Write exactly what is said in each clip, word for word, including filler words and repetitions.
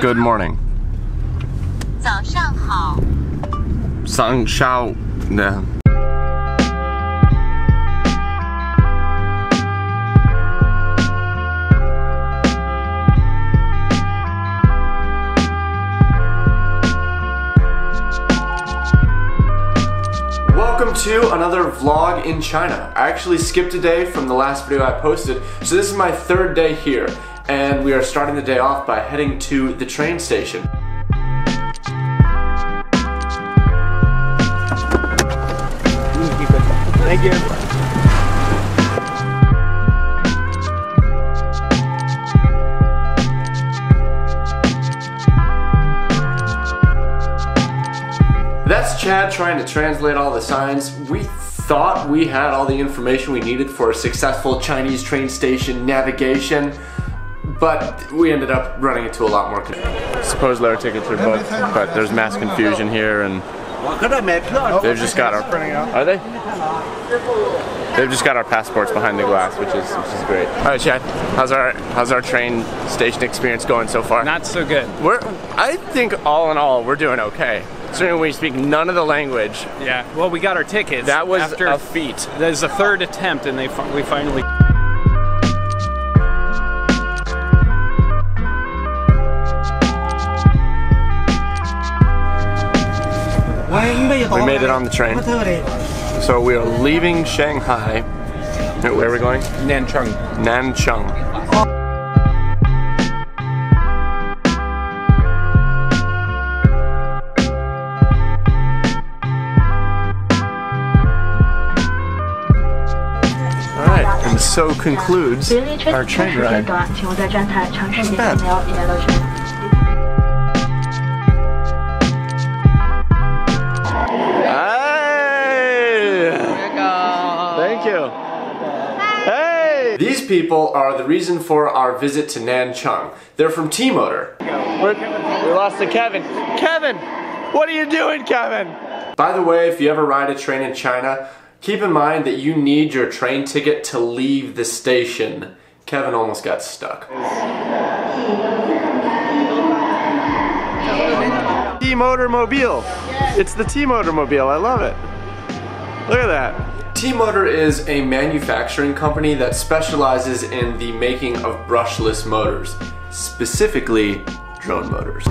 Good morning. 早上好. Sang Shao. Yeah. Welcome to another vlog in China. I actually skipped a day from the last video I posted, so this is my third day here, and we are starting the day off by heading to the train station. Thank you. That's Chad trying to translate all the signs. We thought we had all the information we needed for a successful Chinese train station navigation, but we ended up running into a lot more confusion. Supposedly our tickets are booked, but there's mass confusion here, and they've just got our are they? They've just got our passports behind the glass, which is which is great. All right, Chad, how's our how's our train station experience going so far? Not so good. We're I think all in all we're doing okay. Certainly we speak none of the language. Yeah. Well, we got our tickets. That was after a feat. There's a third attempt, and they we finally. We made it on the train. So we are leaving Shanghai. Where are we going? Nanchang. Nanchang. Alright, and so concludes our train ride. Not bad. These people are the reason for our visit to Nanchang. They're from T-Motor. We lost to Kevin. Kevin! What are you doing, Kevin? By the way, if you ever ride a train in China, keep in mind that you need your train ticket to leave the station. Kevin almost got stuck. T-Motor Mobile. It's the T-Motor Mobile. I love it. Look at that. T-Motor is a manufacturing company that specializes in the making of brushless motors, specifically drone motors.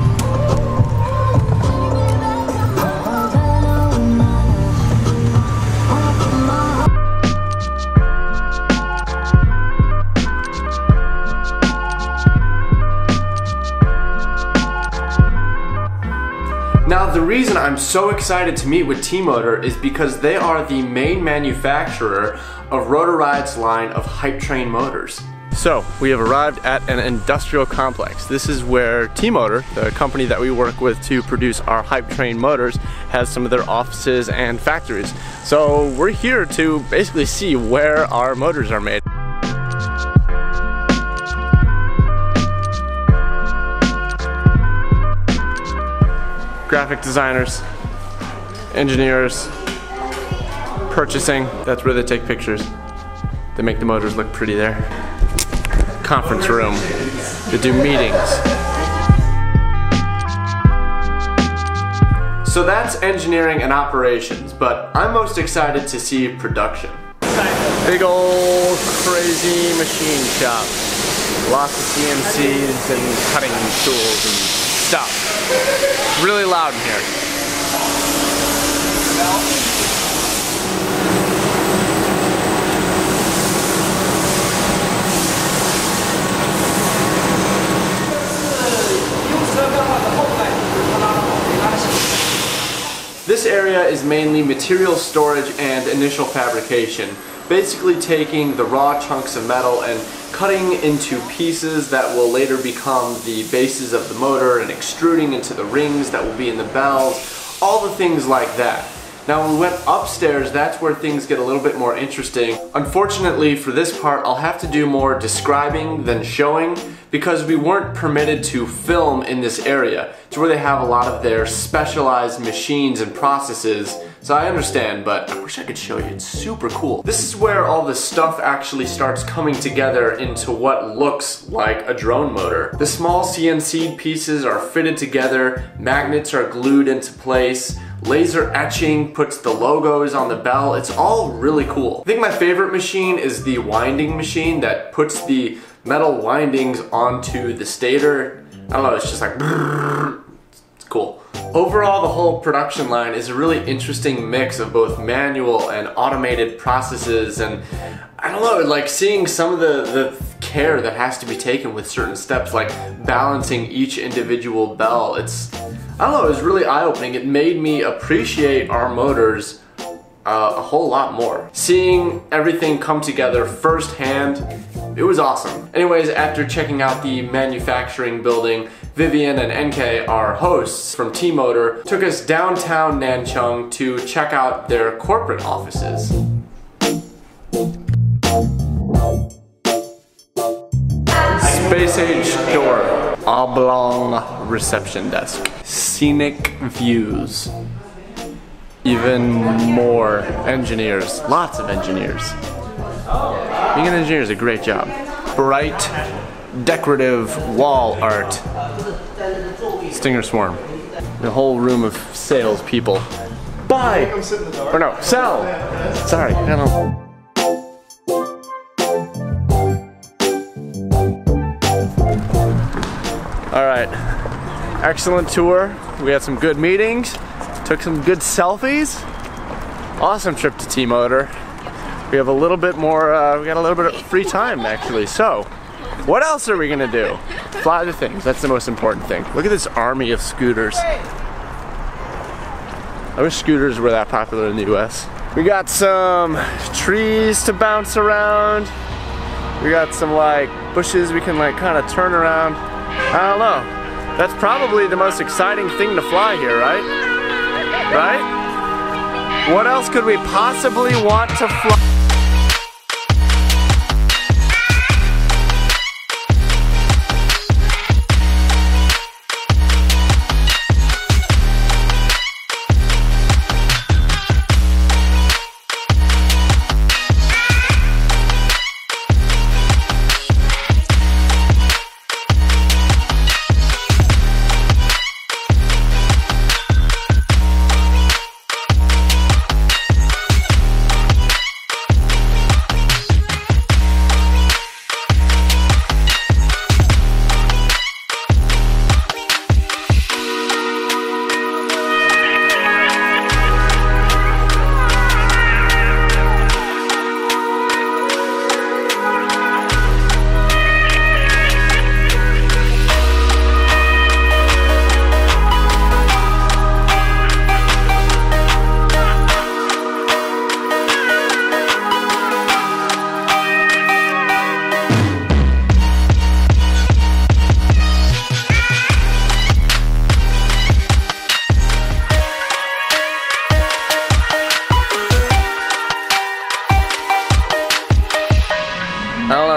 Now, the reason I'm so excited to meet with T-Motor is because they are the main manufacturer of Rotoride's line of Hype Train Motors. So, we have arrived at an industrial complex. This is where T-Motor, the company that we work with to produce our Hype Train Motors, has some of their offices and factories. So, we're here to basically see where our motors are made. Graphic designers, engineers, purchasing. That's where they take pictures. They make the motors look pretty there. Conference room. They do meetings. So that's engineering and operations, but I'm most excited to see production. Big old crazy machine shop. Lots of C N Cs and cutting tools and stuff. It's really loud in here. This area is mainly material storage and initial fabrication, basically taking the raw chunks of metal and cutting into pieces that will later become the bases of the motor and extruding into the rings that will be in the bells, all the things like that. Now when we went upstairs, that's where things get a little bit more interesting. Unfortunately for this part, I'll have to do more describing than showing because we weren't permitted to film in this area. It's where they have a lot of their specialized machines and processes So I understand, but I wish I could show you. It's super cool. This is where all the stuff actually starts coming together into what looks like a drone motor. The small C N C pieces are fitted together, magnets are glued into place, laser etching puts the logos on the bell. It's all really cool. I think my favorite machine is the winding machine that puts the metal windings onto the stator. I don't know, it's just like brrr. It's cool. Overall, the whole production line is a really interesting mix of both manual and automated processes, and I don't know, like seeing some of the, the care that has to be taken with certain steps, like balancing each individual bell. It's, I don't know, it was really eye-opening. It made me appreciate our motors uh, a whole lot more. Seeing everything come together firsthand, it was awesome. Anyways, after checking out the manufacturing building, Vivian and N K, our hosts from T-Motor, took us downtown Nanchang to check out their corporate offices. Space Age door, oblong reception desk, scenic views, even more engineers, lots of engineers. Being an engineer is a great job. Bright, decorative wall art. Stinger swarm. The whole room of sales people. Buy! Or no, sell! Sorry, I don't know. Alright, excellent tour. We had some good meetings, took some good selfies. Awesome trip to T-Motor. We have a little bit more, uh, we got a little bit of free time actually, so what else are we gonna do? Fly the things, that's the most important thing. Look at this army of scooters. I wish scooters were that popular in the U S. We got some trees to bounce around. We got some like bushes we can like kind of turn around. I don't know. That's probably the most exciting thing to fly here, right? Right? What else could we possibly want to fly?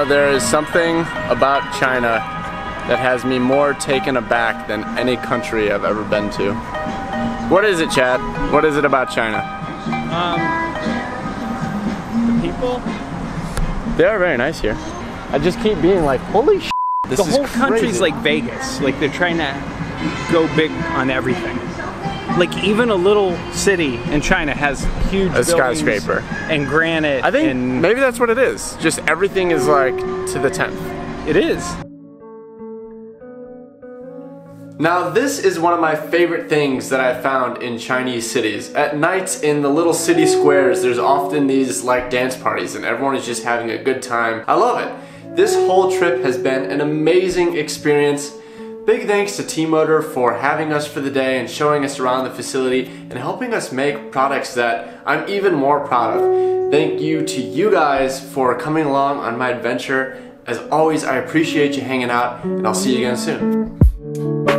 There is something about China that has me more taken aback than any country I've ever been to. What is it, Chad? What is it about China? Um, the people? They are very nice here. I just keep being like, holy shit, this is crazy. The whole country's like Vegas. Like they're trying to go big on everything. Like even a little city in China has huge a skyscraper and granite. I think and maybe that's what it is. Just everything is like to the tenth. It is. Now this is one of my favorite things that I found in Chinese cities. At nights in the little city squares, there's often these like dance parties and everyone is just having a good time. I love it. This whole trip has been an amazing experience. Big thanks to T-Motor for having us for the day and showing us around the facility and helping us make products that I'm even more proud of. Thank you to you guys for coming along on my adventure. As always, I appreciate you hanging out, and I'll see you again soon.